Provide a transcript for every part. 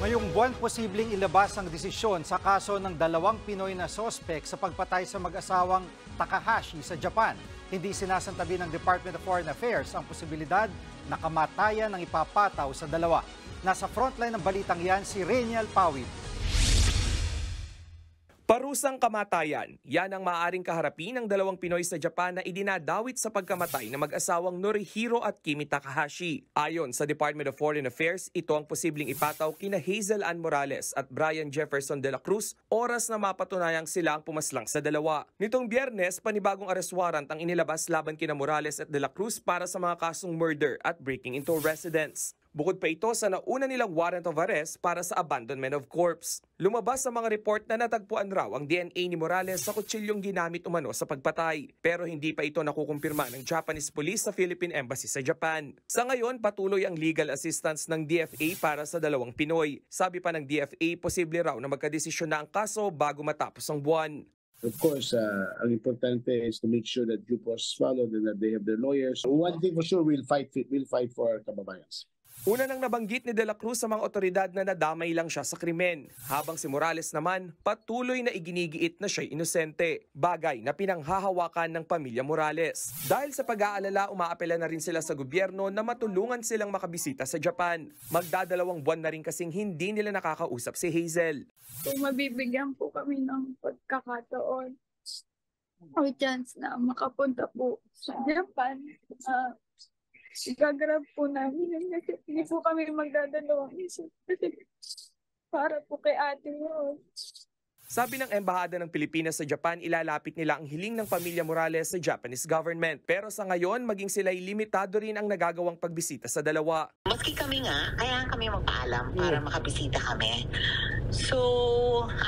Ngayong buwan, posibleng ilabas ang desisyon sa kaso ng dalawang Pinoy na sospek sa pagpatay sa mag-asawang Takahashi sa Japan. Hindi sinasantabi ng Department of Foreign Affairs ang posibilidad na kamatayan ang ipapataw sa dalawa. Nasa frontline ng balitang yan si Reiniel Pawid. Parusang kamatayan, yan ang maaaring kaharapin ng dalawang Pinoy sa Japan na idinadawit sa pagkamatay ng mag-asawang Norihiro at Kimi Takahashi. Ayon sa Department of Foreign Affairs, ito ang posibleng ipataw kina Hazel Ann Morales at Brian Jefferson de la Cruz oras na mapatunayang sila ang pumaslang sa dalawa. Nitong Biyernes, panibagong arrest warrant ang inilabas laban kina Morales at de la Cruz para sa mga kasong murder at breaking into residence. Bukod pa ito sa nauna nilang warrant of arrest para sa abandonment of corpse. Lumabas sa mga report na natagpuan raw ang DNA ni Morales sa kutsilyong ginamit umano sa pagpatay. Pero hindi pa ito nakukumpirma ng Japanese police sa Philippine Embassy sa Japan. Sa ngayon, patuloy ang legal assistance ng DFA para sa dalawang Pinoy. Sabi pa ng DFA, posible raw na magkadesisyon na ang kaso bago matapos ang buwan. Of course, ang importante is to make sure that due process followed and that they have their lawyers. One thing for sure, we'll fight for our kababayans. Una nang nabanggit ni De La Cruz sa mga otoridad na nadamay lang siya sa krimen, habang si Morales naman patuloy na iginigiit na siya'y inosente, bagay na pinanghahawakan ng pamilya Morales. Dahil sa pag-aalala, umaapela na rin sila sa gobyerno na matulungan silang makabisita sa Japan. Magdadalawang buwan na rin kasing hindi nila nakakausap si Hazel. Kung mabibigyan po kami ng pagkakataon o chance na makapunta po sa Japan, gagrab po namin yun kasi hindi po kami magdadalawang isip para po kay ate mo. Sabi ng Embahada ng Pilipinas sa Japan, ilalapit nila ang hiling ng pamilya Morales sa Japanese government. Pero sa ngayon, maging sila'y limitado rin ang nagagawang pagbisita sa dalawa. Maski kami nga, kailangan kami magpaalam para makabisita kami. So,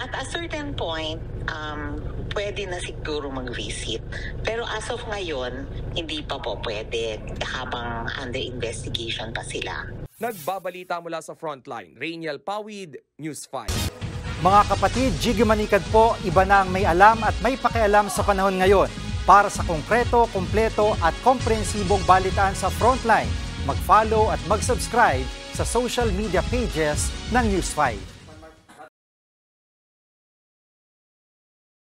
at a certain point, pwede na siguro mag-visit. Pero as of ngayon, hindi pa po pwede habang under investigation pa sila. Nagbabalita mula sa Frontline, Reiniel Pawid, News 5. Mga kapatid, Jigo Manicad po, iba na ang may alam at may pakialam sa panahon ngayon. Para sa konkreto, kumpleto at komprehensibong balitaan sa Frontline, mag-follow at mag-subscribe sa social media pages ng News5.